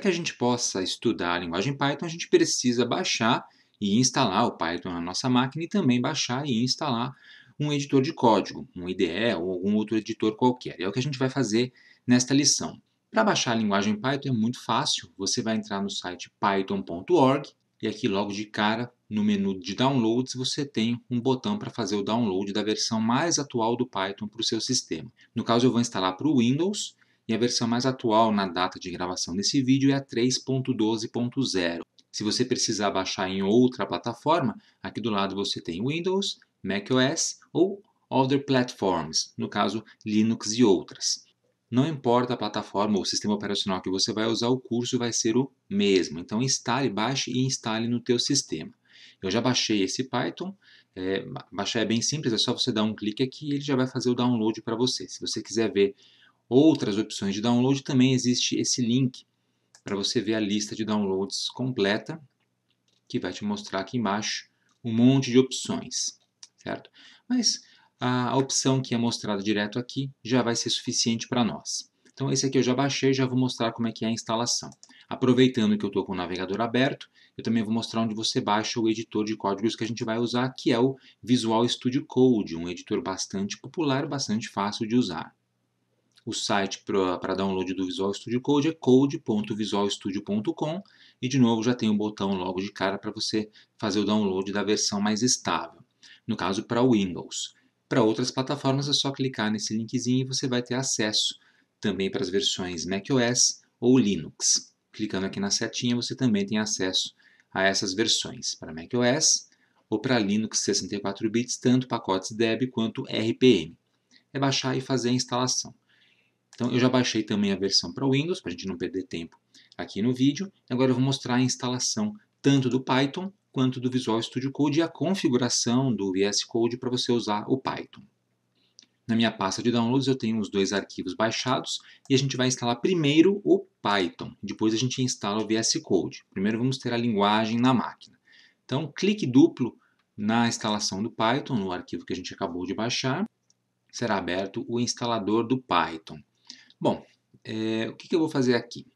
para que a gente possa estudar a linguagem Python, a gente precisa baixar e instalar o Python na nossa máquina e também baixar e instalar um editor de código, um IDE ou algum outro editor qualquer. É o que a gente vai fazer nesta lição. Para baixar a linguagem Python é muito fácil, você vai entrar no site python.org e aqui logo de cara no menu de downloads você tem um botão para fazer o download da versão mais atual do Python para o seu sistema. No caso eu vou instalar para o Windows e a versão mais atual na data de gravação desse vídeo é a 3.12.0. Se você precisar baixar em outra plataforma, aqui do lado você tem Windows, macOS ou Other Platforms, no caso Linux e outras. Não importa a plataforma ou o sistema operacional que você vai usar, o curso vai ser o mesmo. Então instale, baixe e instale no teu sistema. Eu já baixei esse Python, baixar é bem simples, é só você dar um clique aqui e ele já vai fazer o download para você. Se você quiser ver outras opções de download, também existe esse link para você ver a lista de downloads completa, que vai te mostrar aqui embaixo um monte de opções, certo? Mas a opção que é mostrada direto aqui já vai ser suficiente para nós. Então esse aqui eu já baixei, já vou mostrar como é que é a instalação. Aproveitando que eu estou com o navegador aberto, eu também vou mostrar onde você baixa o editor de códigos que a gente vai usar, que é o Visual Studio Code, um editor bastante popular, bastante fácil de usar. O site para download do Visual Studio Code é code.visualstudio.com e de novo já tem um botão logo de cara para você fazer o download da versão mais estável, no caso para Windows. Para outras plataformas é só clicar nesse linkzinho e você vai ter acesso também para as versões macOS ou Linux. Clicando aqui na setinha você também tem acesso a essas versões para macOS ou para Linux 64 bits, tanto pacotes DEB quanto RPM. É baixar e fazer a instalação. Então eu já baixei também a versão para Windows, para a gente não perder tempo aqui no vídeo. Agora eu vou mostrar a instalação tanto do Python quanto do Visual Studio Code e a configuração do VS Code para você usar o Python. Na minha pasta de downloads eu tenho os dois arquivos baixados e a gente vai instalar primeiro o Python, depois a gente instala o VS Code. Primeiro vamos ter a linguagem na máquina. Então clique duplo na instalação do Python, no arquivo que a gente acabou de baixar, será aberto o instalador do Python. Bom, o que eu vou fazer aqui?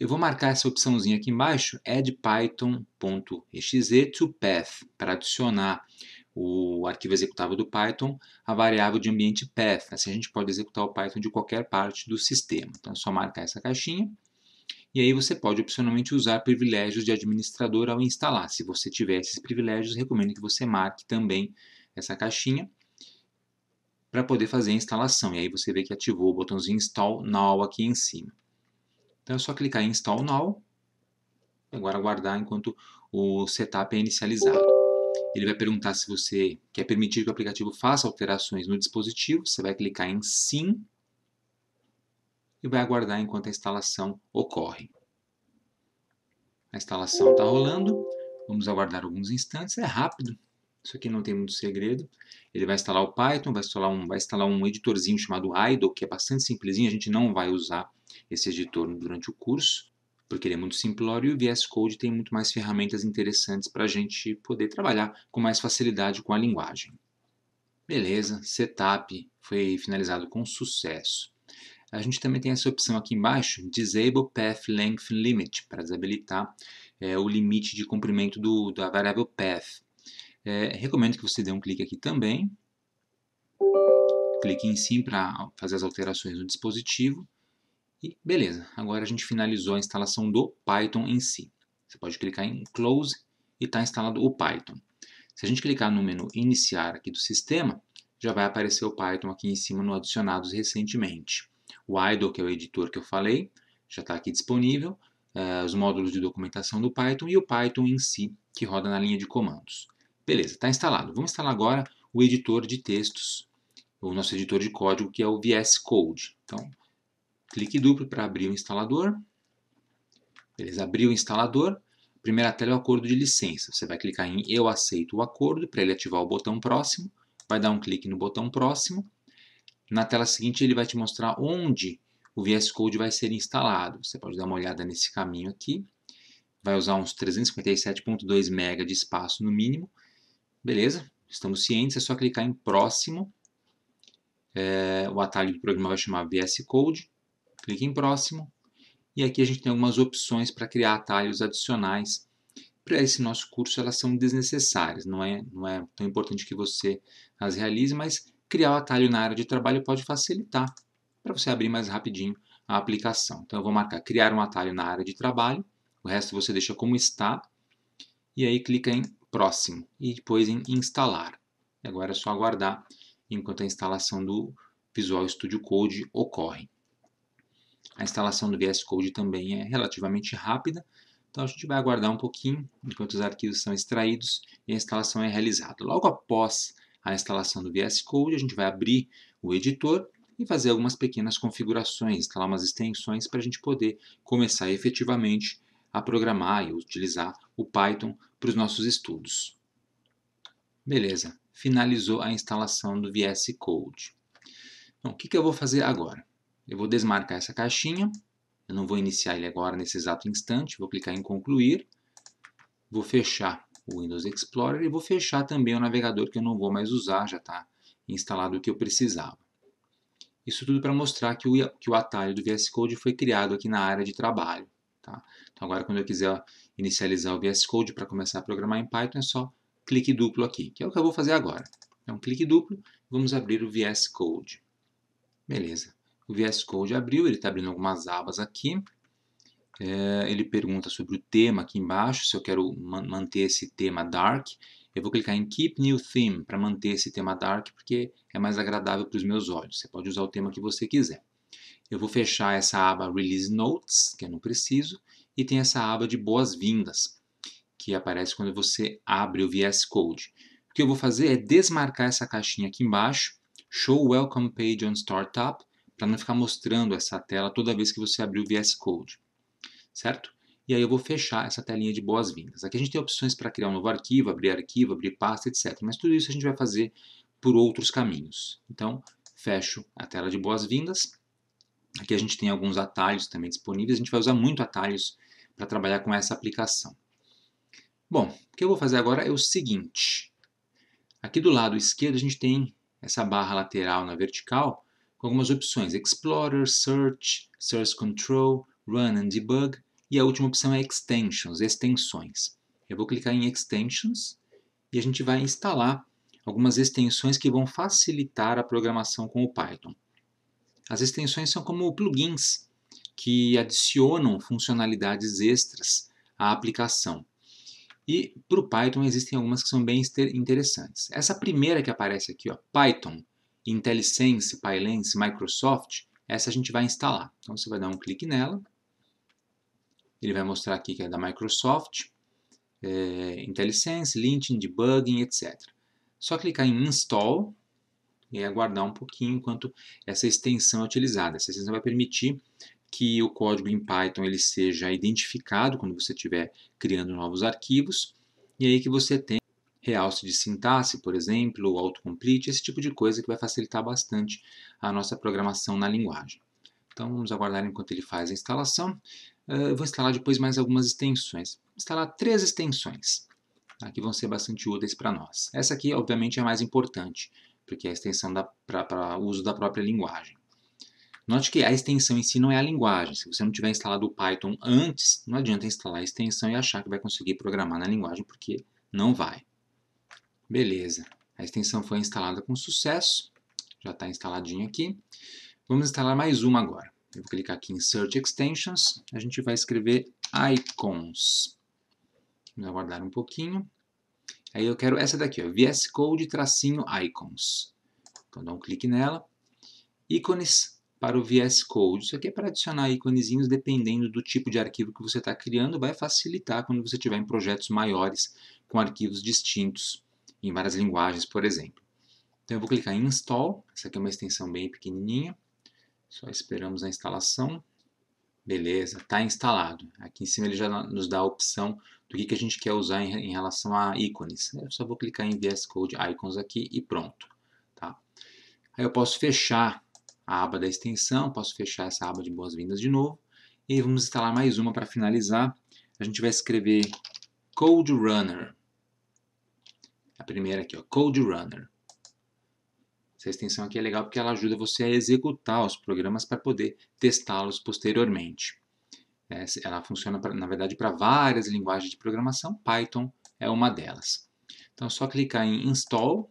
Eu vou marcar essa opçãozinha aqui embaixo, add python.exe to path, para adicionar o arquivo executável do Python à variável de ambiente path. Assim a gente pode executar o Python de qualquer parte do sistema. Então é só marcar essa caixinha. E aí você pode opcionalmente usar privilégios de administrador ao instalar. Se você tiver esses privilégios, recomendo que você marque também essa caixinha para poder fazer a instalação, e aí você vê que ativou o botãozinho Install Now aqui em cima. Então é só clicar em Install Now, e agora aguardar enquanto o setup é inicializado. Ele vai perguntar se você quer permitir que o aplicativo faça alterações no dispositivo, você vai clicar em Sim, e vai aguardar enquanto a instalação ocorre. A instalação está rolando, vamos aguardar alguns instantes, é rápido. Isso aqui não tem muito segredo. Ele vai instalar o Python, vai instalar um editorzinho chamado IDLE, que é bastante simplesinho. A gente não vai usar esse editor durante o curso, porque ele é muito simplório e o VS Code tem muito mais ferramentas interessantes para a gente poder trabalhar com mais facilidade com a linguagem. Beleza, setup foi finalizado com sucesso. A gente também tem essa opção aqui embaixo, Disable Path Length Limit, para desabilitar o limite de comprimento da variável path. Recomendo que você dê um clique aqui também, clique em Sim para fazer as alterações no dispositivo e beleza, agora a gente finalizou a instalação do Python em si. Você pode clicar em Close e está instalado o Python. Se a gente clicar no menu Iniciar aqui do sistema, já vai aparecer o Python aqui em cima no adicionados recentemente. O IDLE, que é o editor que eu falei, já está aqui disponível, os módulos de documentação do Python e o Python em si, que roda na linha de comandos. Beleza, está instalado. Vamos instalar agora o editor de textos, o nosso editor de código, que é o VS Code. Então, clique duplo para abrir o instalador. Beleza, abriu o instalador. Primeira tela é o acordo de licença. Você vai clicar em Eu aceito o acordo para ele ativar o botão próximo. Vai dar um clique no botão próximo. Na tela seguinte ele vai te mostrar onde o VS Code vai ser instalado. Você pode dar uma olhada nesse caminho aqui. Vai usar uns 357.2 MB de espaço no mínimo. Beleza, estamos cientes, é só clicar em próximo, o atalho do programa vai chamar VS Code, clique em próximo, E aqui a gente tem algumas opções para criar atalhos adicionais. Para esse nosso curso elas são desnecessárias, não é tão importante que você as realize, mas criar o atalho na área de trabalho pode facilitar para você abrir mais rapidinho a aplicação. Então eu vou marcar criar um atalho na área de trabalho, o resto você deixa como está, e aí clica em próximo e depois em instalar. E agora é só aguardar enquanto a instalação do Visual Studio Code ocorre. A instalação do VS Code também é relativamente rápida, então a gente vai aguardar um pouquinho enquanto os arquivos são extraídos e a instalação é realizada. Logo após a instalação do VS Code, a gente vai abrir o editor e fazer algumas pequenas configurações, instalar umas extensões para a gente poder começar efetivamente a programar e utilizar o Python para os nossos estudos. Beleza, finalizou a instalação do VS Code. Então, o que eu vou fazer agora? Eu vou desmarcar essa caixinha, eu não vou iniciar ele agora nesse exato instante, vou clicar em concluir, vou fechar o Windows Explorer e vou fechar também o navegador que eu não vou mais usar, já está instalado o que eu precisava. Isso tudo para mostrar que o atalho do VS Code foi criado aqui na área de trabalho. Tá? Então agora quando eu quiser inicializar o VS Code para começar a programar em Python, é só clique duplo aqui, que é o que eu vou fazer agora. Então clique duplo, vamos abrir o VS Code. Beleza. O VS Code abriu, ele está abrindo algumas abas aqui. Ele pergunta sobre o tema aqui embaixo, se eu quero manter esse tema dark. Eu vou clicar em Keep New Theme para manter esse tema dark, porque é mais agradável para os meus olhos. Você pode usar o tema que você quiser. Eu vou fechar essa aba Release Notes, que eu não preciso, e tem essa aba de boas-vindas, que aparece quando você abre o VS Code. O que eu vou fazer é desmarcar essa caixinha aqui embaixo, Show Welcome Page on Startup, para não ficar mostrando essa tela toda vez que você abrir o VS Code, certo? E aí eu vou fechar essa telinha de boas-vindas. Aqui a gente tem opções para criar um novo arquivo, abrir pasta, etc. Mas tudo isso a gente vai fazer por outros caminhos. Então, fecho a tela de boas-vindas. Aqui a gente tem alguns atalhos também disponíveis. A gente vai usar muito atalhos para trabalhar com essa aplicação. Bom, o que eu vou fazer agora é o seguinte. Aqui do lado esquerdo a gente tem essa barra lateral na vertical, com algumas opções, Explorer, Search, Source Control, Run and Debug, e a última opção é Extensions, extensões. Eu vou clicar em Extensions e a gente vai instalar algumas extensões que vão facilitar a programação com o Python. As extensões são como plugins que adicionam funcionalidades extras à aplicação. E para o Python existem algumas que são bem interessantes. Essa primeira que aparece aqui, ó, Python, IntelliSense, Pylance, Microsoft, essa a gente vai instalar. Então você vai dar um clique nela, ele vai mostrar aqui que é da Microsoft, IntelliSense, Linting, Debugging, etc. Só clicar em Install e aguardar um pouquinho enquanto essa extensão é utilizada. Essa extensão vai permitir que o código em Python ele seja identificado quando você estiver criando novos arquivos, e aí que você tem realce de sintaxe, por exemplo, ou autocomplete, esse tipo de coisa que vai facilitar bastante a nossa programação na linguagem. Então vamos aguardar enquanto ele faz a instalação. Eu vou instalar depois mais algumas extensões. Vou instalar 3 extensões, tá? Que vão ser bastante úteis para nós. Essa aqui, obviamente, é a mais importante, porque é a extensão para uso da própria linguagem. Note que a extensão em si não é a linguagem. Se você não tiver instalado o Python antes, não adianta instalar a extensão e achar que vai conseguir programar na linguagem, porque não vai. Beleza, a extensão foi instalada com sucesso, já está instaladinha aqui. Vamos instalar mais uma agora. Eu vou clicar aqui em Search Extensions, a gente vai escrever Icons. Vamos aguardar um pouquinho. Aí eu quero essa daqui, ó, VS Code tracinho Icons. Então dá um clique nela. Ícones para o VS Code. Isso aqui é para adicionar íconezinhos dependendo do tipo de arquivo que você está criando. Vai facilitar quando você tiver em projetos maiores com arquivos distintos em várias linguagens, por exemplo. Então eu vou clicar em Install, essa aqui é uma extensão bem pequenininha, só esperamos a instalação. Beleza, está instalado. Aqui em cima ele já nos dá a opção do que a gente quer usar em relação a ícones. Eu só vou clicar em VS Code Icons aqui e pronto. Tá? Aí eu posso fechar a aba da extensão, posso fechar essa aba de boas-vindas de novo, e vamos instalar mais uma para finalizar. A gente vai escrever Code Runner. A primeira aqui, ó, Code Runner. Essa extensão aqui é legal porque ela ajuda você a executar os programas para poder testá-los posteriormente. Ela funciona, na verdade, para várias linguagens de programação. Python é uma delas. Então é só clicar em Install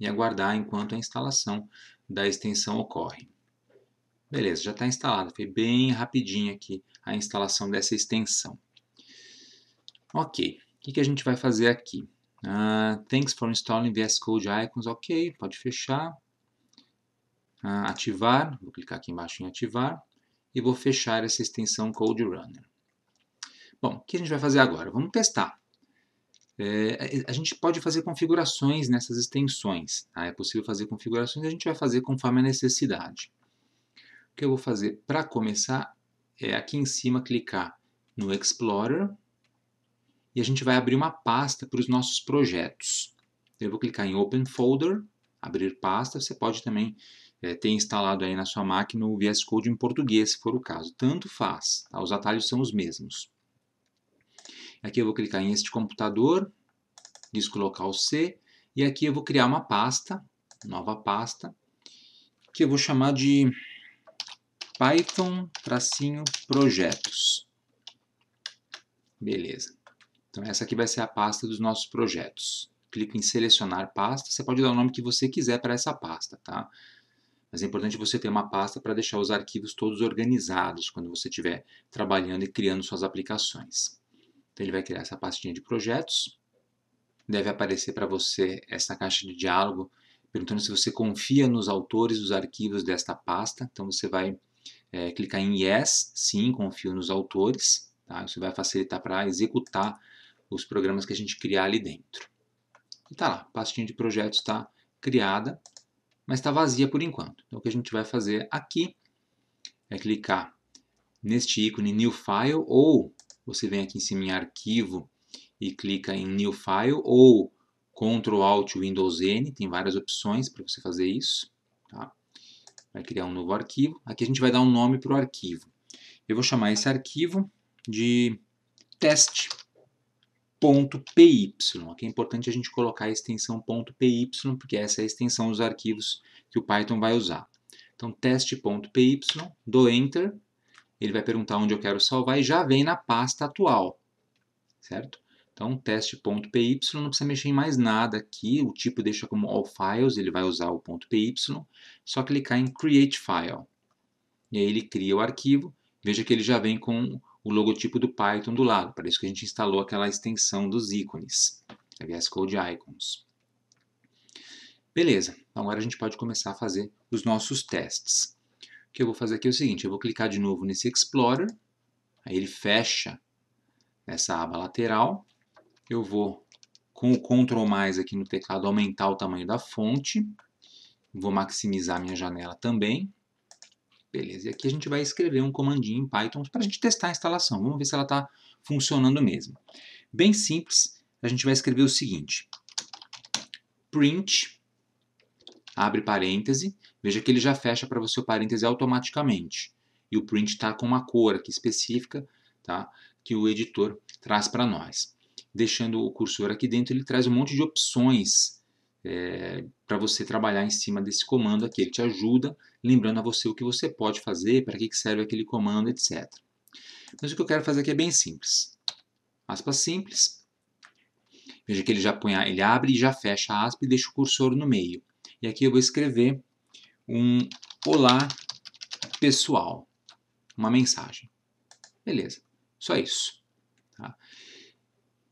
e aguardar enquanto a instalação da extensão ocorre. Beleza, já está instalada. Foi bem rapidinho aqui a instalação dessa extensão. Ok, o que a gente vai fazer aqui? Thanks for installing VS Code Icons. Ok, pode fechar. Ativar, vou clicar aqui embaixo em ativar. E vou fechar essa extensão Code Runner. Bom, o que a gente vai fazer agora? Vamos testar. A gente pode fazer configurações nessas extensões. Tá? É possível fazer configurações, a gente vai fazer conforme a necessidade. O que eu vou fazer para começar é aqui em cima clicar no Explorer e a gente vai abrir uma pasta para os nossos projetos. Eu vou clicar em Open Folder, abrir pasta, você pode também... ter instalado aí na sua máquina o VS Code em português, se for o caso. Tanto faz, tá? Os atalhos são os mesmos. Aqui eu vou clicar em este computador, disco local C, e aqui eu vou criar uma pasta, nova pasta, que eu vou chamar de Python-projetos. Beleza. Então essa aqui vai ser a pasta dos nossos projetos. Clico em selecionar pasta, você pode dar o nome que você quiser para essa pasta, tá? Mas é importante você ter uma pasta para deixar os arquivos todos organizados quando você estiver trabalhando e criando suas aplicações. Então ele vai criar essa pastinha de projetos. Deve aparecer para você essa caixa de diálogo perguntando se você confia nos autores dos arquivos desta pasta. Então você vai clicar em Yes, sim, confio nos autores. Tá? Isso vai facilitar para executar os programas que a gente criar ali dentro. E tá lá, a pastinha de projetos está criada, mas está vazia por enquanto. Então o que a gente vai fazer aqui é clicar neste ícone New File, ou você vem aqui em cima em Arquivo e clica em New File, ou Ctrl Alt Windows N, tem várias opções para você fazer isso. Tá? Vai criar um novo arquivo, aqui a gente vai dar um nome para o arquivo. Eu vou chamar esse arquivo de teste.py. Aqui é importante a gente colocar a extensão .py, porque essa é a extensão dos arquivos que o Python vai usar. Então, teste.py, dou Enter, ele vai perguntar onde eu quero salvar e já vem na pasta atual, certo? Então, teste.py, não precisa mexer em mais nada aqui, o tipo deixa como All Files, ele vai usar o .py, só clicar em Create File. E aí ele cria o arquivo, veja que ele já vem com... o logotipo do Python do lado, para isso que a gente instalou aquela extensão dos ícones, VS Code Icons. Beleza, então agora a gente pode começar a fazer os nossos testes. O que eu vou fazer aqui é o seguinte, eu vou clicar de novo nesse Explorer, aí ele fecha essa aba lateral, eu vou com o Ctrl mais aqui no teclado aumentar o tamanho da fonte, vou maximizar minha janela também. Beleza, e aqui a gente vai escrever um comandinho em Python para a gente testar a instalação. Vamos ver se ela está funcionando mesmo. Bem simples, a gente vai escrever o seguinte. Print, abre parêntese, veja que ele já fecha para você o parêntese automaticamente. E o print está com uma cor aqui específica, tá? Que o editor traz para nós. Deixando o cursor aqui dentro, ele traz um monte de opções para você trabalhar em cima desse comando aqui. Ele te ajuda lembrando a você o que você pode fazer, para que serve aquele comando, etc. Mas o que eu quero fazer aqui é bem simples. Aspas simples. Veja que ele já põe, ele abre e já fecha a aspa e deixa o cursor no meio. E aqui eu vou escrever um Olá pessoal, uma mensagem. Beleza, só isso. Tá?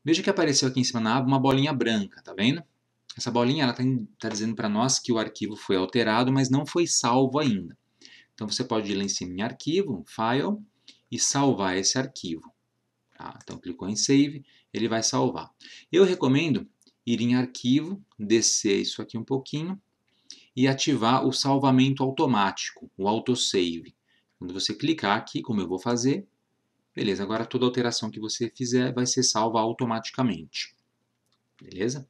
Veja que apareceu aqui em cima na aba uma bolinha branca, tá vendo? Essa bolinha está dizendo para nós que o arquivo foi alterado, mas não foi salvo ainda. Então você pode ir lá em cima em Arquivo, File, e salvar esse arquivo. Tá? Então clicou em Save, ele vai salvar. Eu recomendo ir em Arquivo, descer isso aqui um pouquinho, e ativar o salvamento automático, o Autosave. Quando você clicar aqui, como eu vou fazer, beleza, agora toda alteração que você fizer vai ser salva automaticamente. Beleza?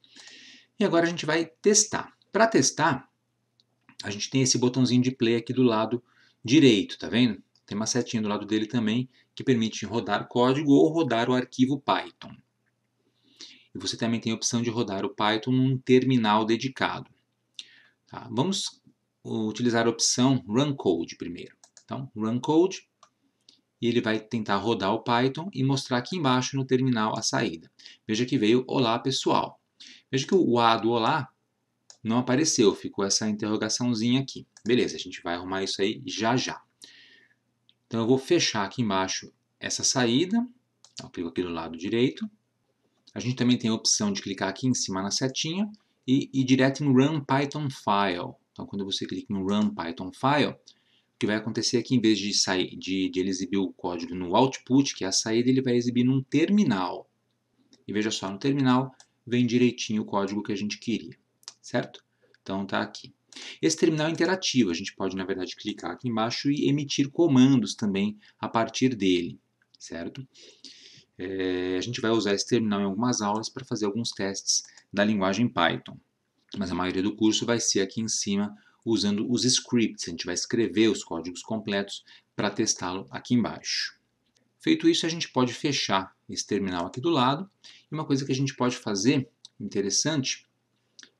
E agora a gente vai testar. Para testar, a gente tem esse botãozinho de play aqui do lado direito, tá vendo? Tem uma setinha do lado dele também que permite rodar código ou rodar o arquivo Python. E você também tem a opção de rodar o Python num terminal dedicado. Tá? Vamos utilizar a opção Run Code primeiro. Então, Run Code, e ele vai tentar rodar o Python e mostrar aqui embaixo no terminal a saída. Veja que veio olá pessoal. Veja que o A do olá não apareceu, ficou essa interrogaçãozinha aqui. Beleza, a gente vai arrumar isso aí já já. Então eu vou fechar aqui embaixo essa saída, eu clico aqui do lado direito. A gente também tem a opção de clicar aqui em cima na setinha e ir direto em Run Python File. Então quando você clica em Run Python File, o que vai acontecer é que em vez de, ele exibir o código no output, que é a saída, ele vai exibir num terminal. E veja só, no terminal vem direitinho o código que a gente queria, certo? Então tá aqui. Esse terminal é interativo, a gente pode, na verdade, clicar aqui embaixo e emitir comandos também a partir dele, certo? A gente vai usar esse terminal em algumas aulas para fazer alguns testes da linguagem Python, mas a maioria do curso vai ser aqui em cima usando os scripts, a gente vai escrever os códigos completos para testá-lo aqui embaixo. Feito isso, a gente pode fechar esse terminal aqui do lado, e uma coisa que a gente pode fazer, interessante,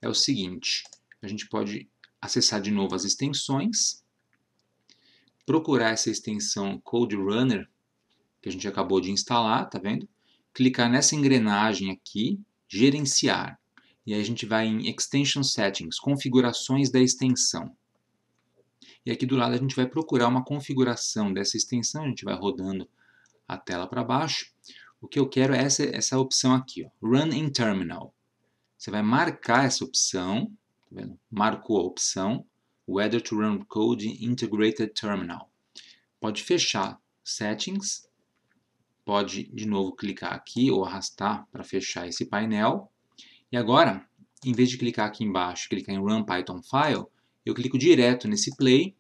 é o seguinte, a gente pode acessar de novo as extensões, procurar essa extensão Code Runner, que a gente acabou de instalar, tá vendo? Clicar nessa engrenagem aqui, gerenciar. E aí a gente vai em Extension Settings, configurações da extensão. E aqui do lado a gente vai procurar uma configuração dessa extensão, a gente vai rodando a tela para baixo. O que eu quero é essa opção aqui, ó, Run in Terminal. Você vai marcar essa opção, tá vendo? Marcou a opção, Whether to Run Code in Integrated Terminal. Pode fechar Settings, pode de novo clicar aqui ou arrastar para fechar esse painel. E agora, em vez de clicar aqui embaixo, clicar em Run Python File, eu clico direto nesse play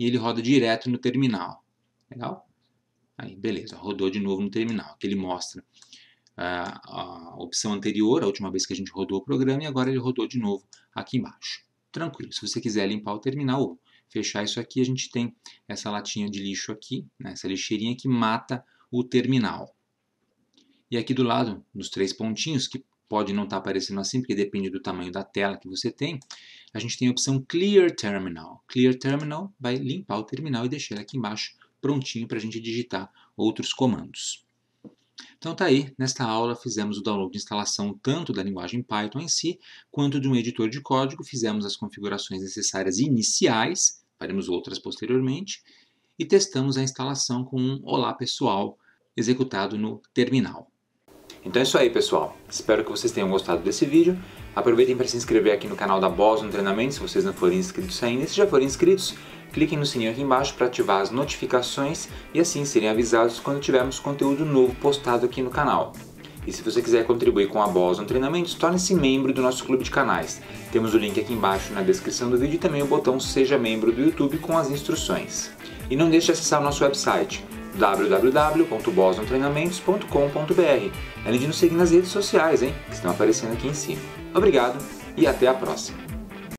e ele roda direto no terminal. Legal? Aí, beleza, rodou de novo no terminal. Aqui ele mostra a opção anterior, a última vez que a gente rodou o programa, e agora ele rodou de novo aqui embaixo. Tranquilo, se você quiser limpar o terminal ou fechar isso aqui, a gente tem essa latinha de lixo aqui, né, essa lixeirinha que mata o terminal. E aqui do lado, nos três pontinhos, que pode não estar aparecendo assim, porque depende do tamanho da tela que você tem, a gente tem a opção Clear Terminal. Clear Terminal vai limpar o terminal e deixar ele aqui embaixo prontinho para a gente digitar outros comandos. Então tá aí, nesta aula fizemos o download de instalação tanto da linguagem Python em si, quanto de um editor de código, fizemos as configurações necessárias iniciais, faremos outras posteriormente, e testamos a instalação com um Olá Pessoal executado no terminal. Então é isso aí, pessoal. Espero que vocês tenham gostado desse vídeo. Aproveitem para se inscrever aqui no canal da Boson Treinamentos, se vocês não forem inscritos ainda. E se já forem inscritos, cliquem no sininho aqui embaixo para ativar as notificações e assim serem avisados quando tivermos conteúdo novo postado aqui no canal. E se você quiser contribuir com a Boson Treinamentos, torne-se membro do nosso clube de canais. Temos o link aqui embaixo na descrição do vídeo e também o botão Seja Membro do YouTube com as instruções. E não deixe de acessar o nosso website, www.bosontreinamentos.com.br, além de nos seguir nas redes sociais, hein, que estão aparecendo aqui em cima. Obrigado e até a próxima!